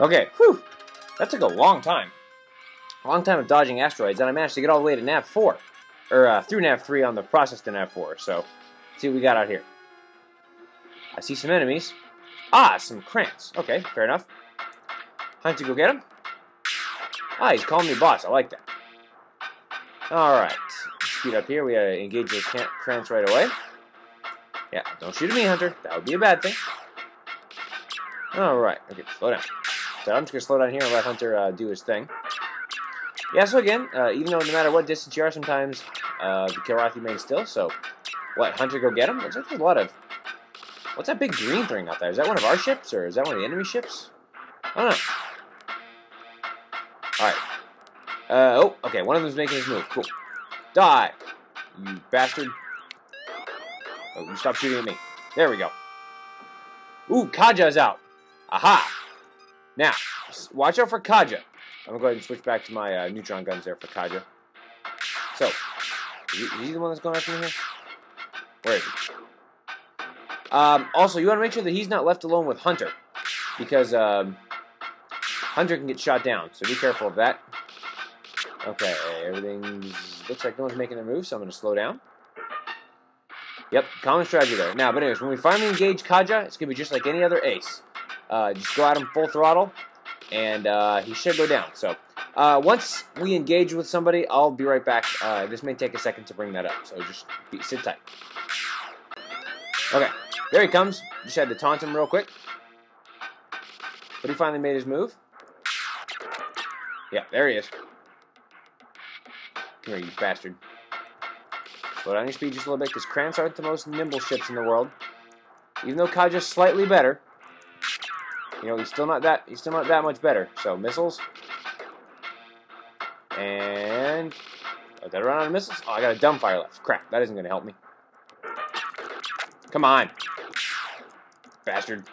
Okay, whew. That took a long time. A long time of dodging asteroids, and I managed to get all the way to NAV4. Or through NAV3 on the process to NAV4. So, let's see what we got out here. I see some enemies. Ah, some Krantz. Okay, fair enough. Hunter, go get him. Ah, he's calling me boss. I like that. Alright. Speed up here. We gotta engage those Krantz right away. Yeah, don't shoot at me, Hunter. That would be a bad thing. Alright. Okay, slow down. So I'm just gonna slow down here and let Hunter do his thing. Yeah, so again, even though no matter what distance you are, sometimes the Kilrathi remains still, so let Hunter go get him. Looks like there's a lot of... What's that big green thing out there? Is that one of our ships, or is that one of the enemy ships? I don't know. Alright. Oh, okay, one of them's making his move. Cool. Die! You bastard. Oh, you stop shooting at me. There we go. Ooh, Kaja's out. Aha! Now, watch out for Kaja. I'm going to go ahead and switch back to my neutron guns there for Kaja. So, is he the one that's going after me here? Where is he? Also, you want to make sure that he's not left alone with Hunter. Because Hunter can get shot down, so be careful of that. Okay, everything looks like no one's making their move, so I'm going to slow down. Yep, common strategy there. Now, but anyways, when we finally engage Kaja, it's going to be just like any other ace. Just go at him full throttle. And he should go down. So once we engage with somebody, I'll be right back. This may take a second to bring that up, so just sit tight. Okay, there he comes. Just had to taunt him real quick. But he finally made his move. Yeah, there he is. Come here, you bastard. Slow down your speed just a little bit, because Krantz aren't the most nimble ships in the world. Even though Kaja's slightly better. You know, he's still not that much better. So missiles. And did I run out of missiles? Oh, I got a dumbfire left. Crap, that isn't gonna help me. Come on. Bastard.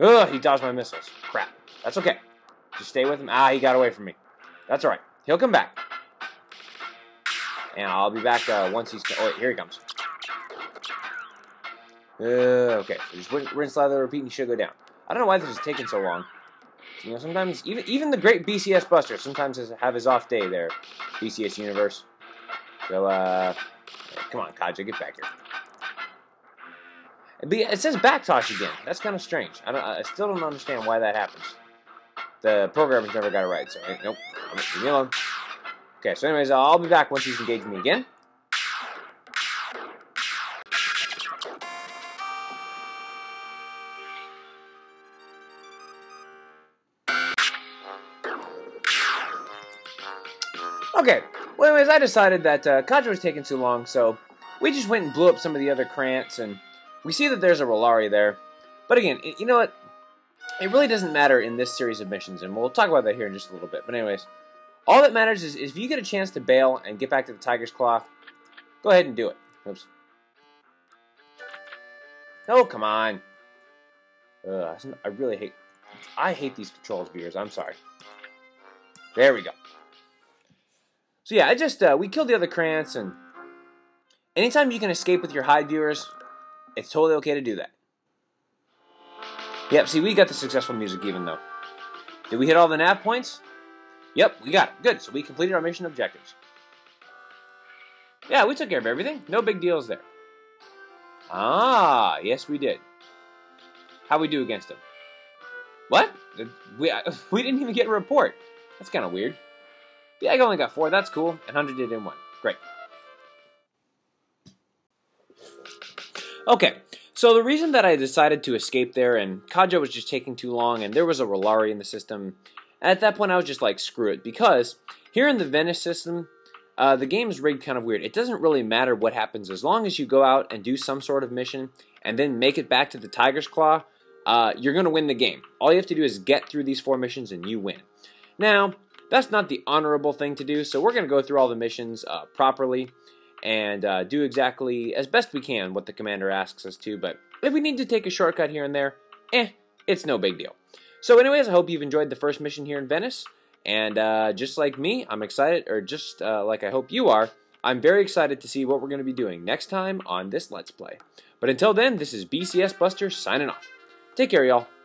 Ugh, he dodged my missiles. Crap. That's okay. Just stay with him. Ah, he got away from me. That's alright. He'll come back. And I'll be back once he's oh wait, here he comes. Okay, so just rinse, lather, repeat, and you should go down. I don't know why this is taking so long. You know, sometimes, even the great BCS Buster sometimes have his off day there, BCS Universe. So, come on, Kaja, get back here. But yeah, it says backtosh again. That's kind of strange. I still don't understand why that happens. The programmers never got it right, so, nope, leave me alone. Okay, so anyways, I'll be back once he's engaged me again. Okay, well anyways, I decided that Kaja was taking too long, so we just went and blew up some of the other Krantz, and we see that there's a Ralari there. But again, you know what? It really doesn't matter in this series of missions, and we'll talk about that here in just a little bit. But anyways, all that matters is if you get a chance to bail and get back to the Tiger's Claw, go ahead and do it. Oops. Oh, come on. Ugh, I really hate... I hate these controls, viewers. I'm sorry. There we go. So yeah, I just, we killed the other Krantz, and anytime you can escape with your hide viewers, it's totally okay to do that. Yep, see, we got the successful music even, though. Did we hit all the nav points? Yep, we got it. Good, so we completed our mission objectives. Yeah, we took care of everything. No big deals there. Ah, yes we did. How'd we do against them? What? We didn't even get a report. That's kind of weird. Yeah, I only got 4, that's cool, and Hunter did in 1. Great. Okay, so the reason that I decided to escape there, and Kaja was just taking too long, and there was a Ralari in the system, at that point I was just like, screw it, because here in the Venice system, the game is rigged kind of weird. It doesn't really matter what happens, as long as you go out and do some sort of mission, and then make it back to the Tiger's Claw, you're going to win the game. All you have to do is get through these 4 missions, and you win. Now... that's not the honorable thing to do, so we're going to go through all the missions properly and do exactly as best we can what the commander asks us to, but if we need to take a shortcut here and there, it's no big deal. So anyways, I hope you've enjoyed the first mission here in Venice, and just like me, I'm excited, or just like I hope you are, I'm very excited to see what we're going to be doing next time on this Let's Play. But until then, this is BCS Buster signing off. Take care, y'all.